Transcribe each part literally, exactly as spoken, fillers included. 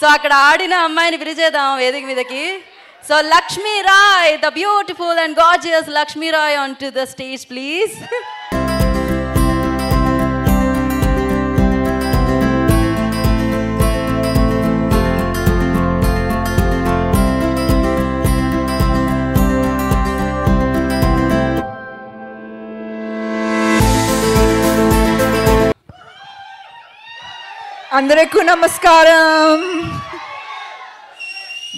So, akkada aadina ammayini pilichedam Vedika meedaki. So, Lakshmi Rai, the beautiful and gorgeous Lakshmi Rai onto the stage, please. Andreku namaskaram.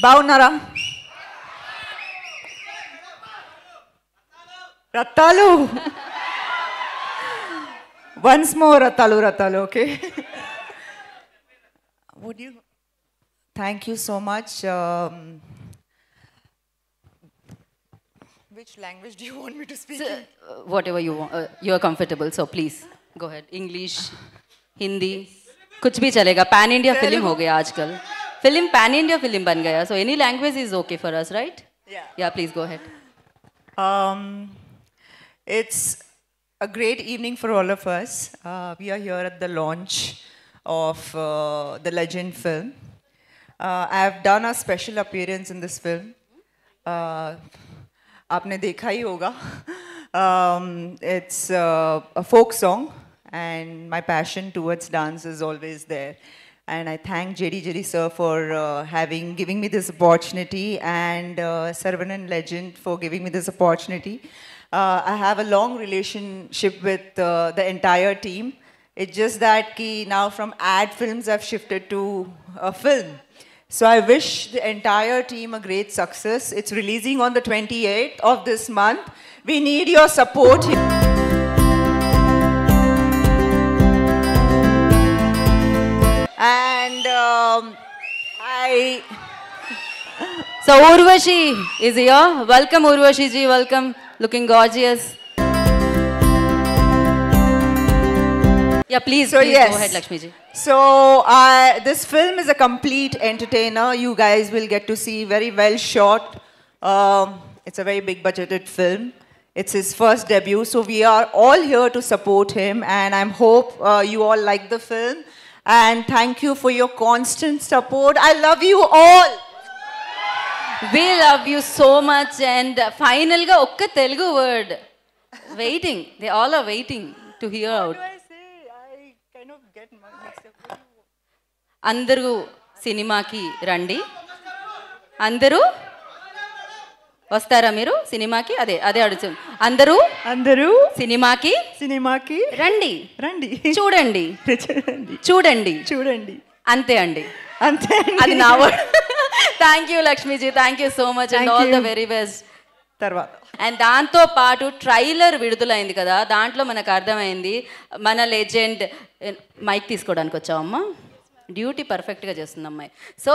Baunara. Rattalu. Once more Rattalu, Rattalu, okay? Would you? Thank you so much. Um, which language do you want me to speak? So, uh, whatever you want. Uh, you are comfortable, so please go ahead. English, Hindi. कुछ भी चलेगा. Pan India film हो गया आजकल. Film Pan India film बन गया. So any language is okay for us, right? Yeah. Yeah, please go ahead. Um, it's a great evening for all of us. Uh, we are here at the launch of uh, the Legend film. Uh, I have done a special appearance in this film. Uh, आपने देखा ही होगा. Um, it's uh, a folk song. And my passion towards dance is always there. And I thank J D J D sir for uh, having, giving me this opportunity, and uh, Sarvanan Legend for giving me this opportunity. Uh, I have a long relationship with uh, the entire team. It's just that ki now from ad films I've shifted to a film. So I wish the entire team a great success. It's releasing on the twenty-eighth of this month. We need your support here. And um, I... So Urvashi is here. Welcome Urvashi ji, welcome. Looking gorgeous. Yeah, please, so, please yes. Go ahead Lakshmi ji. So uh, this film is a complete entertainer. You guys will get to see very well shot. Um, it's a very big budgeted film. It's his first debut. So we are all here to support him. And I hope uh, you all like the film. And thank you for your constant support. I love you all. We love you so much. And final ga okka Telugu word. Waiting. They all are waiting to hear what out. What do I say? I kind of get mixed up. Andaru cinema ki randi. Andaru vastara meeru cinema ki ade ade aducham. Andaru Andaru cinema ki cinema ki randi randi chudandi chudandi chudandi ante andi ante adi na word. Thank you Lakshmi ji, thank you so much. Thank and all you. The very best tarvata and danto paatu trailer vidudulaindi kada daantlo manaku ardhamayindi mana legend mic teeskodaniki vachcha amma duty perfect ga chestund ammai so